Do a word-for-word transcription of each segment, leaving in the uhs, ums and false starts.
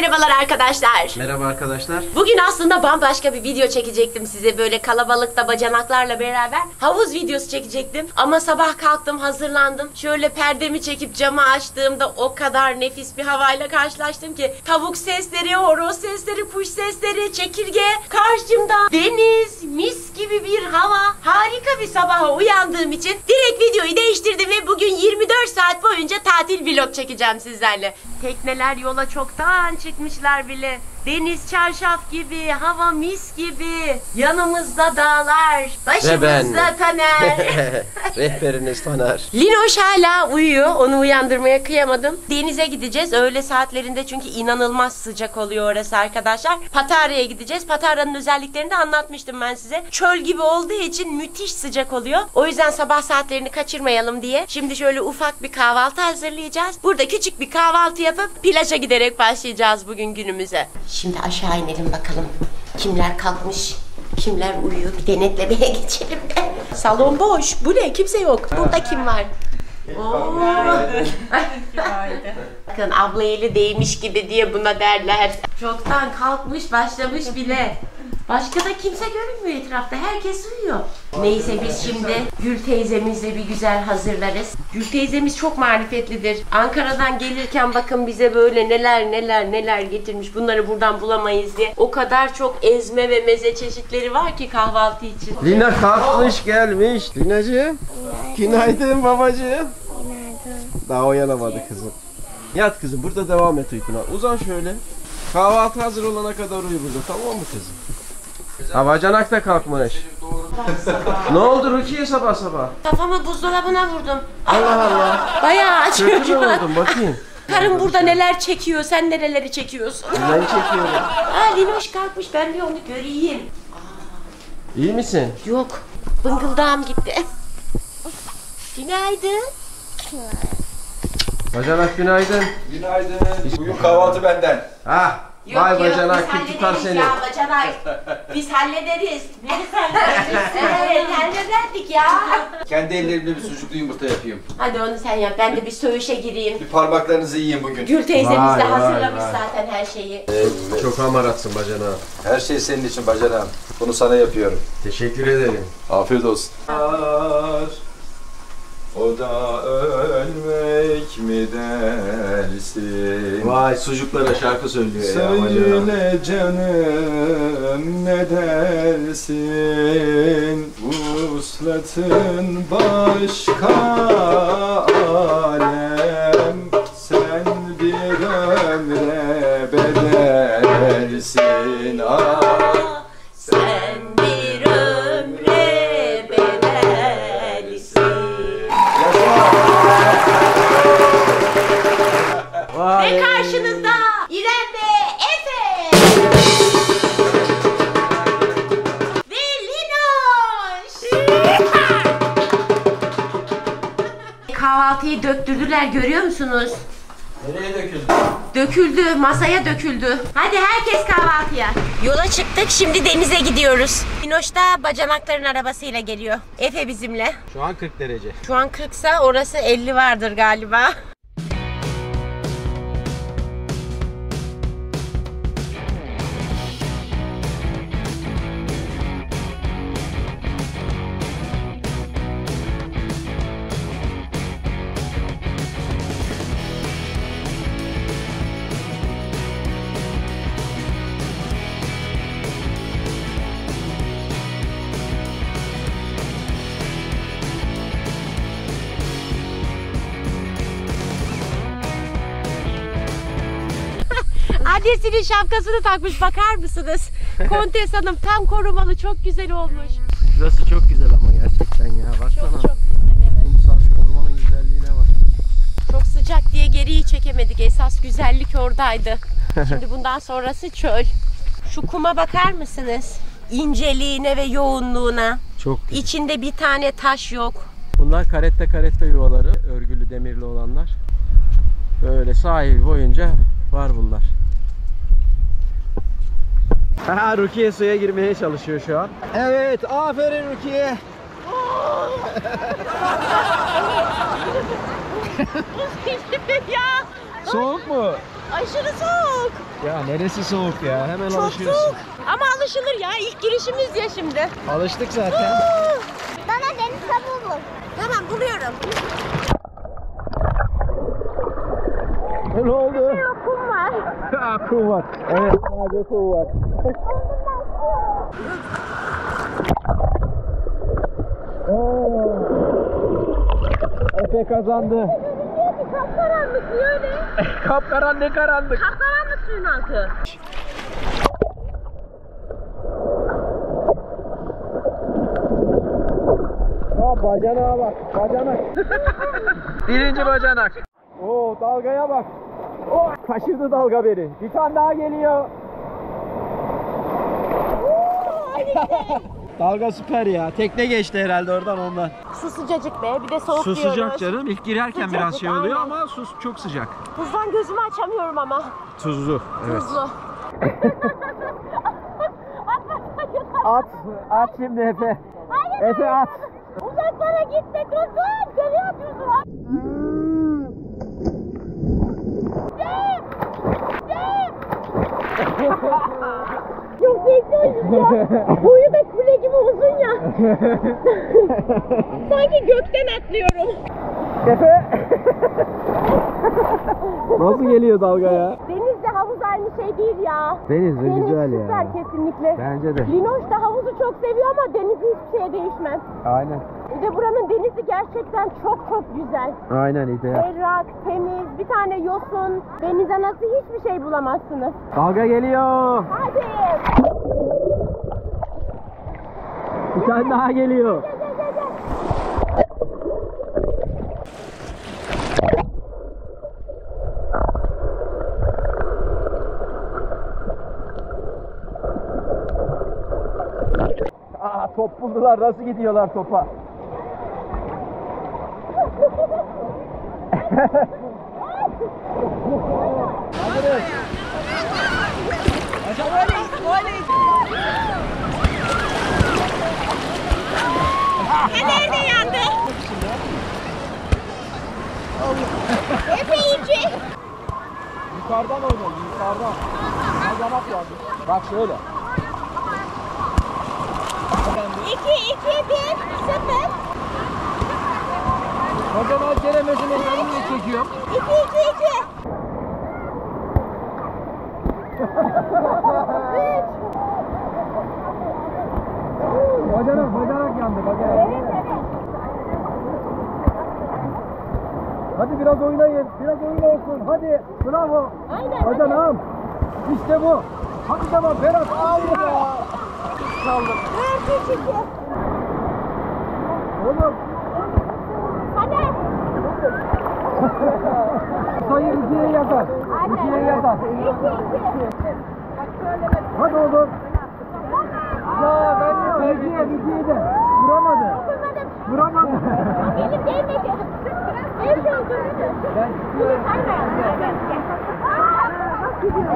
merhabalar arkadaşlar. Merhaba arkadaşlar. Bugün aslında bambaşka bir video çekecektim size, böyle kalabalıkta bacanaklarla beraber havuz videosu çekecektim. Ama sabah kalktım, hazırlandım. Şöyle perdemi çekip camı açtığımda o kadar nefis bir havayla karşılaştım ki tavuk sesleri, horoz sesleri, kuş sesleri, çekirge, karşımda deniz, mis gibi bir hava. Harika bir sabaha uyandığım için direkt videoyu değiştirdim ve bugün yirmi dört saat boyunca tatil vlog çekeceğim sizlerle. Tekneler yola çoktan çıkmışlar bile. Deniz çarşaf gibi, hava mis gibi. Yanımızda dağlar, başımızda Taner. Rehberiniz Taner. Linoş hala uyuyor, onu uyandırmaya kıyamadım. Denize gideceğiz öğle saatlerinde çünkü inanılmaz sıcak oluyor orası arkadaşlar. Patara'ya gideceğiz. Patara'nın özelliklerini de anlatmıştım ben size. Çöl gibi olduğu için müthiş sıcak oluyor. O yüzden sabah saatlerini kaçırmayalım diye şimdi şöyle ufak bir kahvaltı hazırlayacağız. Burada küçük bir kahvaltı yapıp plaja giderek başlayacağız bugün günümüze. Şimdi aşağı inelim bakalım. Kimler kalkmış, kimler uyuyor. Bir denetlemeye geçelim de. Salon boş. Bu ne? Kimse yok. Burada kim var? Ooo. Bakın abla eli değmiş gibi diye buna derler. Çoktan kalkmış, başlamış bile. Başka da kimse görünmüyor etrafta. Herkes uyuyor. Neyse biz şimdi Gül teyzemizle bir güzel hazırlarız. Gül teyzemiz çok marifetlidir. Ankara'dan gelirken bakın bize böyle neler neler neler getirmiş. Bunları buradan bulamayız diye. O kadar çok ezme ve meze çeşitleri var ki kahvaltı için. Lina kalkmış gelmiş. Linacığım. Günaydın babacığım. Günaydın. Daha uyanamadı kızım. Yat kızım, burada devam et uykuna. Uzan şöyle. Kahvaltı hazır olana kadar uyu burada, tamam mı kızım? Havacanak da kalkmış. Ne oldu Rukiye sabah sabah? Kafamı buzdolabına vurdum. Allah Allah. Bayağı açıyor. Kötü oldum bakayım. Karım burada neler çekiyor, sen nereleri çekiyorsun? Ben çekiyorum. Aa Linoş kalkmış, ben bir onu göreyim. Aa. İyi misin? Yok, bıngıldağım gitti. Günaydın. Bacanak günaydın. Günaydın. Bugün kahvaltı benden. Ha. Yok, vay yok, bacanak kim tutar seni? Ya, bacanak. Biz hallederiz. Nerede hallederiz? Evet hallederdik ya. Kendi ellerimle bir sucuklu yumurta yapayım. Hadi onu sen yap. Ben de bir söğüşe gireyim. Bir parmaklarınızı yiyeyim bugün. Gül teyzemiz de hazırlamış vay. Zaten her şeyi. Evet. Çok hamaratsın bacanağım. Her şey senin için bacanağım. Bunu sana yapıyorum. Teşekkür ederim. Afiyet olsun. O da ölmek mi dersin? Vay sucuklara şarkı söylüyor ya. Söyle canım ne dersin? Vuslatın başka alem. Sen bir ömre bedelsin. Ah. Ve karşınızda İrem ve Efe ve Linoş. Kahvaltıyı döktürdüler, görüyor musunuz? Nereye döküldü? Döküldü, masaya döküldü. Hadi herkes kahvaltıya. Yola çıktık, şimdi denize gidiyoruz. Linoş da bacanakların arabasıyla geliyor. Efe bizimle. Şu an kırk derece. Şu an kırksa orası elli vardır galiba. Adresinin şapkasını takmış, bakar mısınız? Kontes Hanım tam korumalı, çok güzel olmuş. Burası çok güzel ama gerçekten ya, baksana. Çok çok güzel, evet. Kumsal, şu ormanın güzelliğine bak. Çok sıcak diye geriyi çekemedik, esas güzellik oradaydı. Şimdi bundan sonrası çöl. Şu kuma bakar mısınız? İnceliğine ve yoğunluğuna. Çok güzel. İçinde bir tane taş yok. Bunlar karetta karetta yuvaları, örgülü demirli olanlar. Böyle sahil boyunca var bunlar. Ha, Rukiye suya girmeye çalışıyor şu an. Evet, aferin Rukiye. Soğuk mu? Aşırı soğuk. Ya neresi soğuk ya? Hemen çok alışıyorsun. Soğuk. Ama alışılır ya. İlk girişimiz ya şimdi. Alıştık zaten. Aa! Bana deniz kabuğu bul. Tamam buluyorum. Ne oldu? Bir şey yok, kum var. Haa kum var. Evet sadece kum var. Efe kazandı. Kapkaranlık niye öyle? Kapkaran ne karanlık? Kapkaranlık suyun altı. Aa bacanağa bak, bacanak. Birinci bacanak. Oo dalgaya bak. Oo kaşırdı dalga beni. Bir tane daha geliyor. Dalga süper ya. Tekne geçti herhalde oradan ondan. Su sıcacık be. Bir de soğuk diyoruz. Su sıcak canım. İlk girerken sıcacık, biraz şey oluyor aynen. Ama su çok sıcak. Tuzdan gözümü açamıyorum ama. Tuzlu. Evet. Tuzlu. At. At şimdi Efe. Hayır, Efe hayır. At. Uzaklara git de tuzlu. Geliyor tuzlu. Cem! Cem! Çok zevkli ya. Boyu da kule gibi uzun ya. Sanki gökten atlıyorum. Efe. Nasıl geliyor dalga ya? Denizle havuz aynı şey değil ya. Deniz de güzel ya. Süper kesinlikle. Bence de. Linoş da havuzu çok seviyor ama denizi hiçbir şeye değişmez. Aynen. Bir de buranın denizi gerçekten çok çok güzel. Aynen ideal. Berrak, temiz, bir tane yosun. Denize nasıl hiçbir şey bulamazsınız. Dalga geliyor. Hadi. Bir tane daha geliyor. Gel, gel, gel, gel. Aa, top buldular. Nasıl gidiyorlar topa? Ne nerede yandı? Epeyce. Yukarıdan oyna, yukarıdan. Kazanak lazım. Bak şöyle. İki, iki, bir, sıfır. O zaman gelemezim ellerimle çekiyorum. İki, iki, iki. Üç. Bacanak, bacanak yandı, bacanak. Evet, evet. Hadi biraz oynayın, biraz oyun olsun. Hadi, bravo. Aynen. Bacanağım. İşte bu. Hadi tamam, Berat al bunu ya. Kaldım. Üç, üç, iki. Oğlum. Sayı ikiye yazar. ikiye yazar. Hadi oğlum. Ya ben de ikiye ikiye de vuramadı. Vuramadı. Elim değmedi. Elim değmedi. Ben gidiyorum.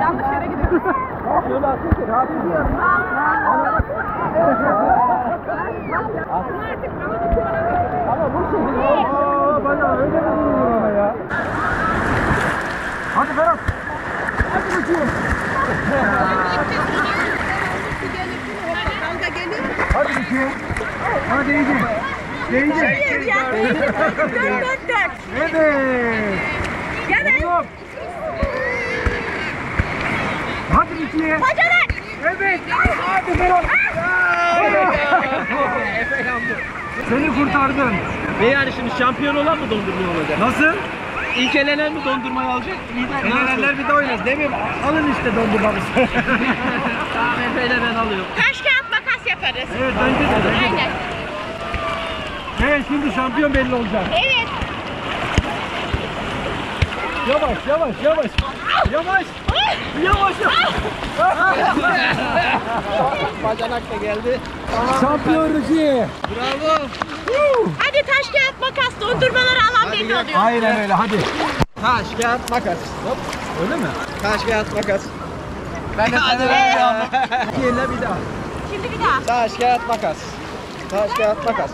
Yanlış yere gidiyorum. Şöyle atın ki rahat ediyor. Ama bu şekilde. Bayağı öyle mi duruyor ama ya? Hadi Berat! Hadi bakayım! Hadi bakayım! Hadi değdi! Değdi! Dön dön dön! Evet! Gelin! Hadi bakayım! Bacanak! Evet! Hadi Berat! Efe yandı! Seni kurtardım! Ve yani şimdi şampiyon olan mı dondurma olacak? Nasıl? İlk elenen mi dondurmayı alacak? Elenenler bir de oynasın değil mi? Alın işte dondurmamızı. Tamam Efe'yle ben alıyorum. Taş kağıt makas yaparız. Evet bence de. Aynen. Evet şimdi şampiyon belli olacak. Evet. Yavaş yavaş yavaş. Yavaş. Yavaş yavaş. Bacanak da geldi. Tamam. Şampiyon Rukiye. Bravo. Hadi taş kağıt makas dondurmaları alan belli oluyor. Aynen öyle hadi. Taş kağıt makas. Hop. Öyle mi? Taş kağıt makas. Ben de hadi ya. Rukiye'yle bir daha. Şimdi bir daha. Taş kağıt makas. Taş kağıt makas.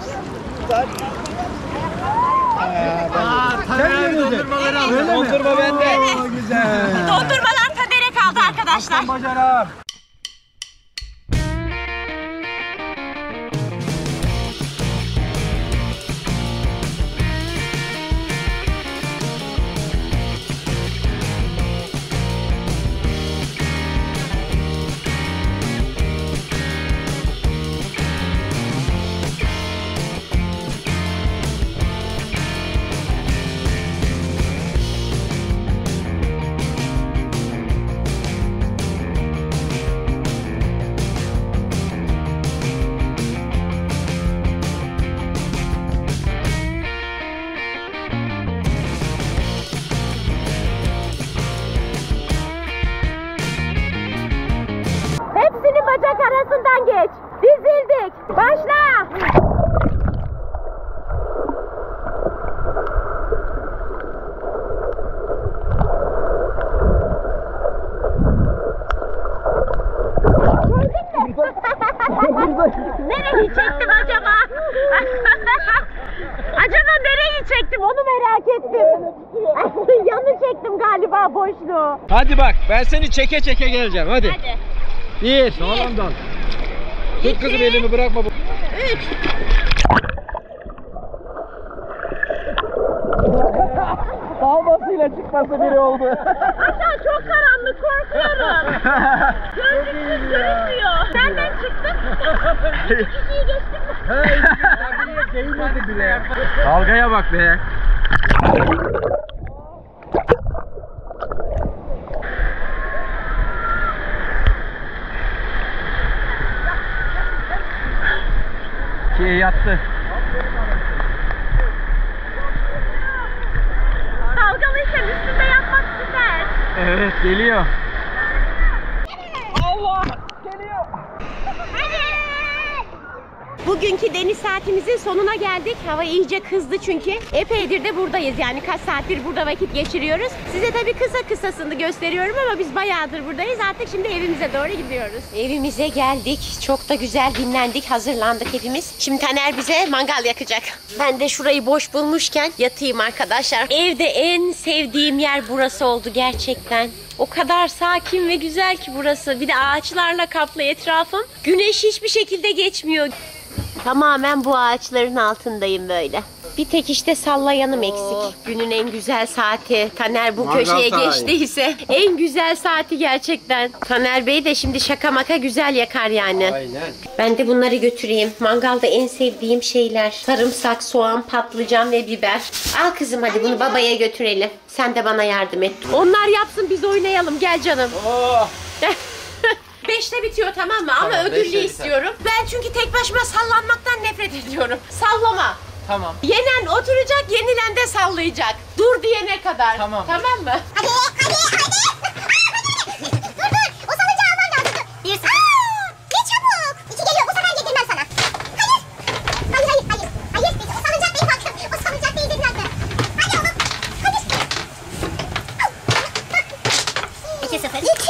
Taş. Sen dondurmaları aldın. Dondurma bende. Dondurmalar Taner'e kaldı arkadaşlar. Bacarar. Bacak arasından geç. Dizildik. Başla. Nereyi çektim acaba? Acaba nereyi çektim? Onu merak ettim. Yanı çektim galiba, boşluğu. Hadi bak, ben seni çeke çeke geleceğim. Hadi. Hadi. Bir, sağlamdan. Tut kızım, elimi bırakma. Üç. Kalmasıyla çıkması biri oldu. Aşağı çok karanlık, korkuyorum. Gözlüksüz görünmüyor. Senden çıktık. İki kişiyi geçtik. Değmedi bile. Dalgaya bak be. Şeye yattı. Dalgalıyken üstünde yatmak süper. Evet, geliyor. Allah! Geliyor. Bugünkü deniz saatimizin sonuna geldik. Hava iyice kızdı çünkü. Epeydir de buradayız, yani kaç saattir burada vakit geçiriyoruz. Size tabii kısa kısasını gösteriyorum ama biz bayağıdır buradayız. Artık şimdi evimize doğru gidiyoruz. Evimize geldik. Çok da güzel dinlendik, hazırlandık hepimiz. Şimdi Taner bize mangal yakacak. Ben de şurayı boş bulmuşken yatayım arkadaşlar. Evde en sevdiğim yer burası oldu gerçekten. O kadar sakin ve güzel ki burası. Bir de ağaçlarla kaplı etrafım. Güneş hiçbir şekilde geçmiyor. Tamamen bu ağaçların altındayım böyle. Bir tek işte sallayanım eksik. Günün en güzel saati. Taner bu Mangal köşeye sahi. geçtiyse en güzel saati gerçekten. Taner Bey de şimdi şaka maka güzel yakar yani. Aynen. Ben de bunları götüreyim. Mangalda en sevdiğim şeyler. Sarımsak, soğan, patlıcan ve biber. Al kızım, hadi bunu babaya götürelim. Sen de bana yardım et. Onlar yapsın, biz oynayalım. Gel canım. Oh. beşte bitiyor, tamam mı? Tamam, ama ödüllü istiyorum. Biter. Ben çünkü tek başıma sallanmaktan nefret ediyorum. Sallama. Tamam. Yenen oturacak, yenilen de sallayacak. Dur diyene kadar. Tamam. Tamam mı? Hadi, hadi, hadi. Dur, dur. O salıncağı alman lazım. Dur. Bir saniye. Aa, ne çabuk. İki geliyor. Bu sefer yedirmem sana. Hayır. Hayır, hayır, hayır. Hayır, o salıncak değil bak. O salıncak değil dedim ben. Hadi oğlum. Hadi. İki sefer. İki.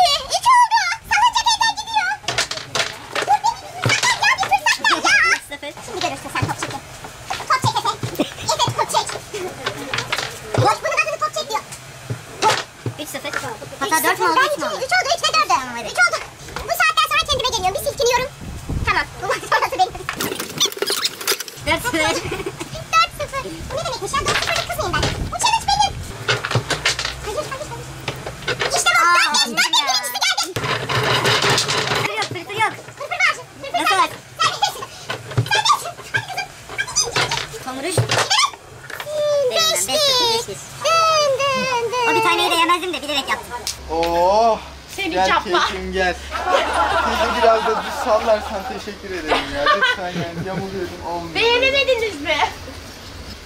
Çekim gel. Bizi biraz da düz sallarsan teşekkür ederim ya. Lütfen yani, yamuluyordum, olmuyor. Beğenemediniz mi?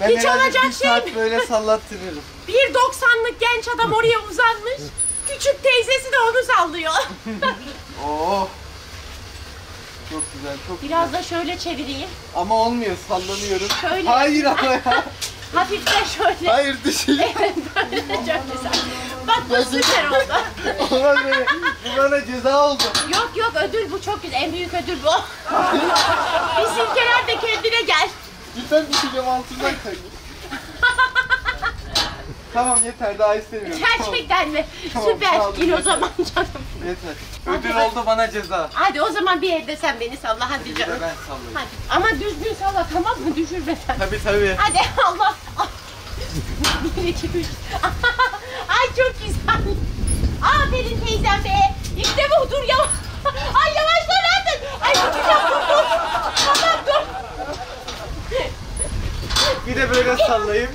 Ben hiç olacak bir şey mi? Böyle sallattırırım. bir doksanlık genç adam oraya uzanmış. Küçük teyzesi de onu sallıyor. Oh. Çok güzel, çok güzel. Biraz da şöyle çevireyim. Ama olmuyor, sallanıyorum. Şöyle. Hayır ama ya. Hafiften şöyle. Hayır, düşün. Evet, böyle çok güzel. Bak bu süper oldu. Ulan be, bu bana ceza oldu. Yok yok, ödül bu, çok güzel. En büyük ödül bu. Bizimkiler de kendine gel. Lütfen düşeceğim, altından kayın. Tamam yeter, daha istemiyorum. Gerçekten tamam. Mi? Tamam, süper. Gir o zaman canım. Yeter. Ödül hadi, oldu bana ceza. Hadi o zaman bir evde sen beni salla hadi canım. Ben sallayayım. Hadi. Ama düzgün salla tamam mı? Düşürme sen. Tabii tabii. Hadi Allah. Bir, iki, üç. Ay çok güzel. Aferin teyzem be. İşte bu dur yavaş. Ay yavaşlar artık. Ay tutacağım dur dur. Tamam dur. Bir de böyle sallayayım.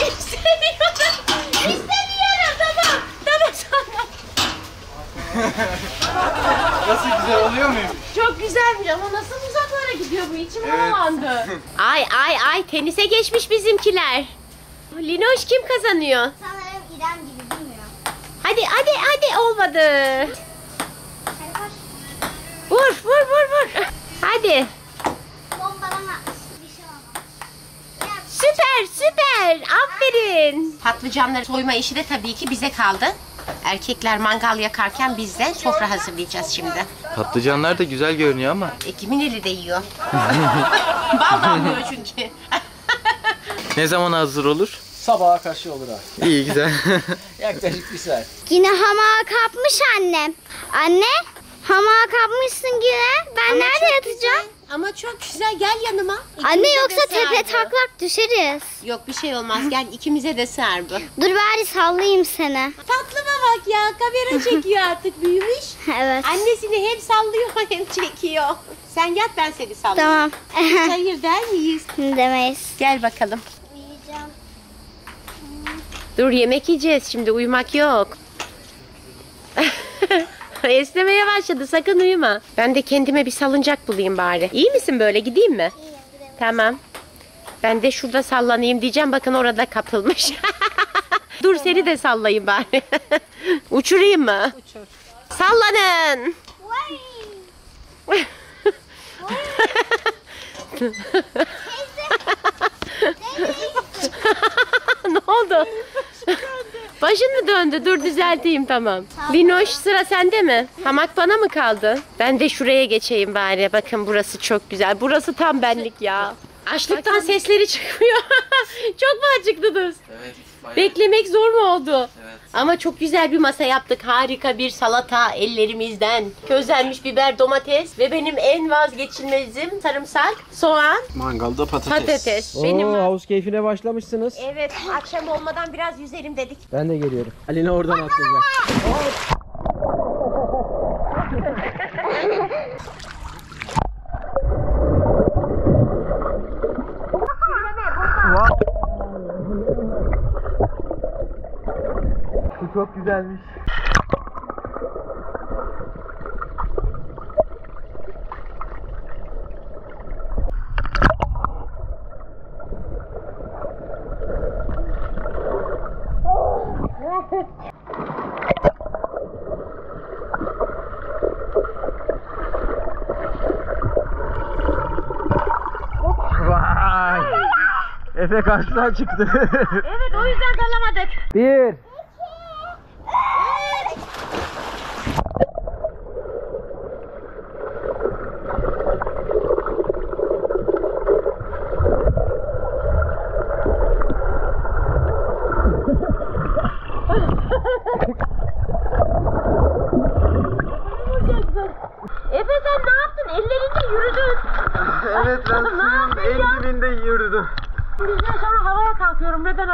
İstemiyorum. İstemiyorum tamam. Tamam sana. Nasıl güzel oluyor muyum? Çok güzelmiş ama nasıl uzaklara gidiyor bu, içim evet. Havalandı. Ay ay ay tenise geçmiş bizimkiler. Linoş kim kazanıyor? Sanırım İrem gibi bilmiyorum. Hadi hadi hadi olmadı. Hadi vur. Vur vur vur vur. Hadi. Bombalama. Süper süper aferin. Patlıcanları soyma işi de tabii ki bize kaldı. Erkekler mangal yakarken biz de sofra hazırlayacağız şimdi. Patlıcanlar da güzel görünüyor ama. E kimin eli de yiyor. Bal damlıyor çünkü. Ne zaman hazır olur? Sabaha karşı olur abi. İyi güzel. Yaklaşık bir saat. Yine hamağa kapmış annem. Anne hamağa kapmışsın yine. Ben ama nerede yatacağım? Güzel. Ama çok güzel, gel yanıma. İkimize anne yoksa tepe taklak düşeriz. Yok bir şey olmaz, gel ikimize de sar bu. Dur bari sallayayım seni. Tatlıma bak ya, kamera çekiyor artık, büyümüş. Evet. Annesini hem sallıyor hem çekiyor. Sen yat ben seni sallayayım. Tamam. Hayır der miyiz? Demeyiz. Gel bakalım. Uyuyacağım. Dur yemek yiyeceğiz şimdi, uyumak yok. Esnemeye başladı, sakın uyuma. Ben de kendime bir salıncak bulayım bari. İyi misin böyle, gideyim mi? İyiyim. Tamam. Ben de şurada sallanayım diyeceğim, bakın orada kapılmış. Dur seni de sallayayım bari. Uçurayım mı? Uçur. Sallanın. Ne oldu? Başın mı döndü? Dur düzelteyim tamam. Linoş sıra sende mi? Hamak bana mı kaldı? Ben de şuraya geçeyim bari. Bakın burası çok güzel. Burası tam benlik ya. Açlıktan bakın, sesleri çıkmıyor. Çok mu acıktınız? Evet. Bayağı. Beklemek zor mu oldu? Evet. Ama çok güzel bir masa yaptık. Harika bir salata ellerimizden. Közlenmiş biber, domates ve benim en vazgeçilmezim sarımsak, soğan. Mangalda patates. Patates. Oo, benim havuz keyfine başlamışsınız. Evet. Akşam olmadan biraz yüzelim dedik. Ben de geliyorum. Alina oradan atlayacak. Çok güzelmiş. Vay! Efe karşıdan çıktı. Evet, o yüzden dalamadık. Bir.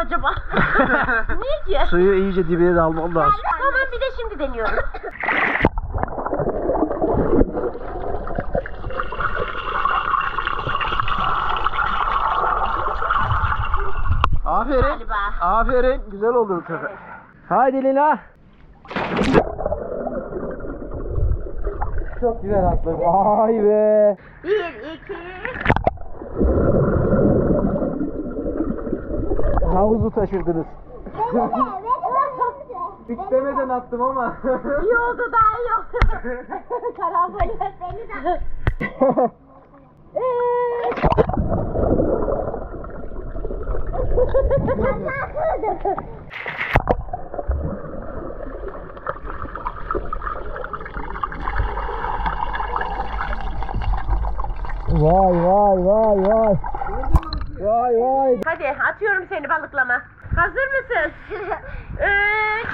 Acaba? Niye ki? Suyu iyice dibine dalmam lazım. Tamam bir de şimdi deniyorum. Aferin. Galiba. Aferin. Güzel oldu bu sefer. Evet. Haydi Lina. Çok güzel atladı. Vay be. Bir, iki. Havuzu taşırdınız. Bitlemeden attım ama. İyi oldu, daha iyi oldu. Karambol beni de. Vay vay vay vay. Vay vay. Hadi atıyorum seni balıklama. Hazır mısınız? Üç.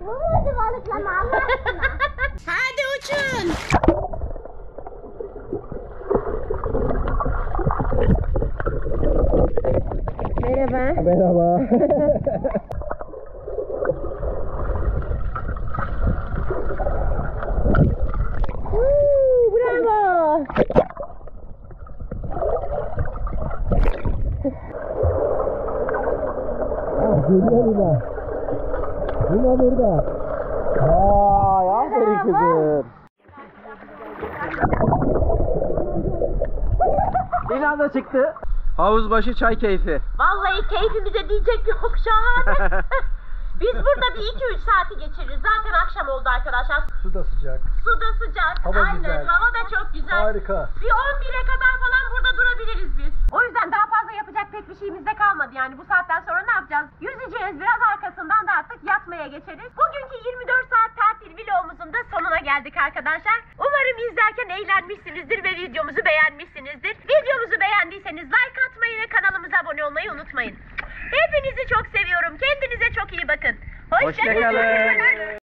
Vurdu balıklama Allah aşkına. Hadi uçun. Merhaba. Merhaba. Bravo. Geliyor burada. Geliyor burada. Vay, aferin kızım. Bir anda çıktı. Havuz başı çay keyfi. Vallahi keyfimize diyecek yok, şahane. Biz burada bir iki üç saati geçiririz. Zaten akşam oldu arkadaşlar. Su da sıcak. Su da sıcak. Hava aynen güzel. Hava da çok güzel. Harika. Bir on bire kadar falan burada durabiliriz biz. O yüzden daha fazla yapacak pek bir şeyimiz de kalmadı. Yani bu saatten sonra ne yapacağız? Yüzeceğiz biraz, arkasından da artık yatmaya geçeriz. Bugünkü yirmi dört saat tatil vlogumuzun da sonuna geldik arkadaşlar. Umarım izlerken eğlenmişsinizdir ve videomuzu beğenmişsinizdir. Videomuzu beğendiyseniz like atmayı ve kanalımıza abone olmayı unutmayın. Hepinizi çok seviyorum. Kendinize çok iyi bakın. Hoşçakalın.